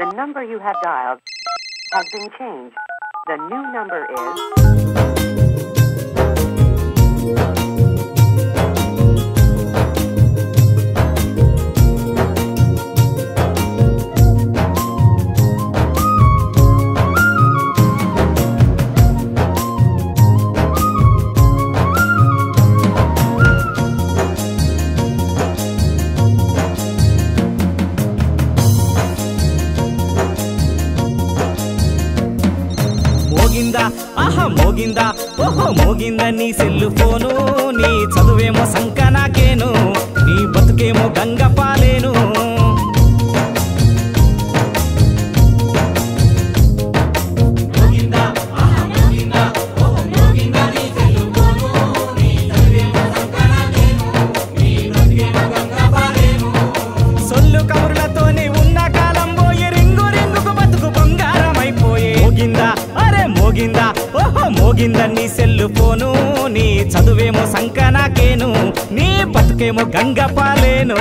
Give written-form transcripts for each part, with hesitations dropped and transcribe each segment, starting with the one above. The number you have dialed has been changed. The new number is... ఆహా మోగిందా ఓహో మోగిందా నీ cell phone నీ చదువేమో సంక నాకేను నీ బతుకేమో గంగ పాలేను సొల్లు కబుర్లతోనే ఉన్న కాలం పోయి రింగు రింగుకు బతుకు బంగారమైపోయే మోగిందా మోగిందా ఓహో మోగిందా నీ సెల్లు ఫోను నీ చదువేమో సంక నాకేను నీ బతుకేమో గంగ పాలేను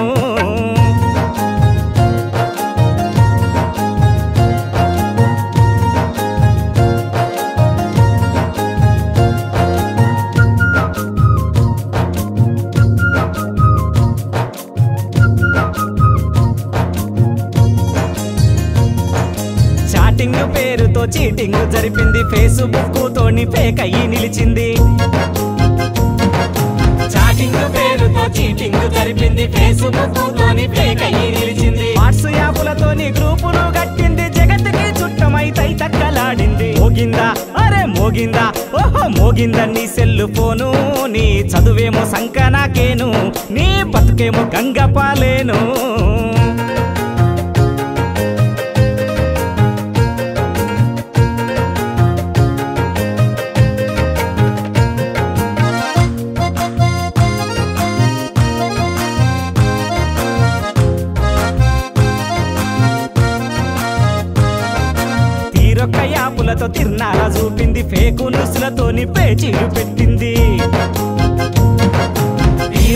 చాటింగ్ పేరుతో చీటింగ్ జరిపింది ఫేస్బుక్ తోని ఫేక్ అయ్యి నిలిచింది చాటింగ్ పేరుతో చీటింగ్ జరిపింది ఫేస్బుక్ తోని ఫేక్ అయ్యి నిలిచింది వాట్సాప్లతోని గ్రూపులు కట్టింది జగత్తుకి చుట్టమైతై తక్కలాడింది మోగిందా అరే మోగిందా ఓహో మోగిందా నీ సెల్లు ఫోను నీ చదువేమో సంక నాకేను నీ బతుకేమో గంగ పాలేను రొక్క యాపులతో తిన్నారా చూపింది ఫేకు న్యూస్లతోని పేచీలు పెట్టింది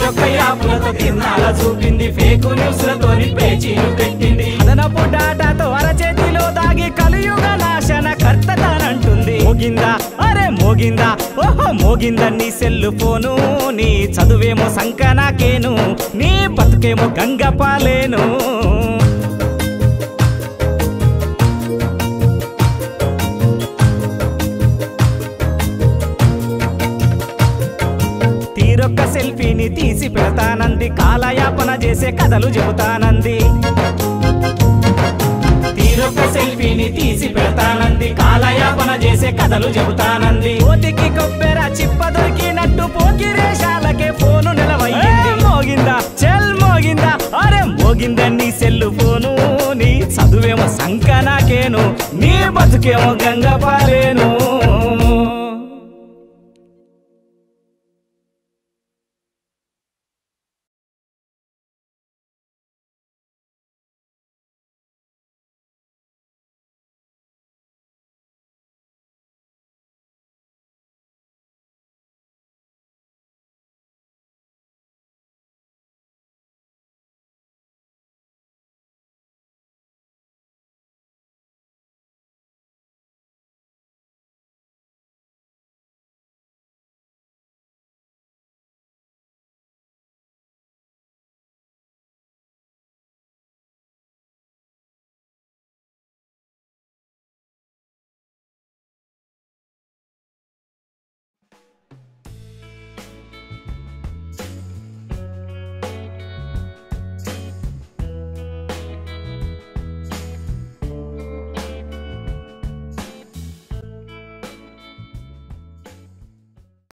రొక్క యాపులతో తిన్నారా చూపింది ఫేకు న్యూస్లతోని పేచీలు పెట్టింది అదనపు డాటాతో అరచేతిలో దాగి కలియుగ నాశన కర్తతానంటుంది మోగిందా అరే మోగిందా ఓహో మోగిందా నీ సెల్లు ఫోను నీ చదువేమో సంక నాకేను నీ బతుకేమో గంగ పాలేను తీరొక్క సెల్ఫీని తీసి పెడతానంది కాలయాపన చేసే కథలు చెబుతానంది తీరొక్క సెల్ఫీని తీసి పెడతానంది కాలయాపన చేసే కథలు చెబుతానంది కోతికి కొబ్బెర చిప్ప దొరికినట్టు పోకిరేషాలకే ఫోను నిలవయ్యింది మోగిందా చెల్ మోగిందా అరే మోగిందా నీ సెల్లు ఫోను నీ చదువేమో సంక నాకేను నీ బతుకేమో గంగ పాలేను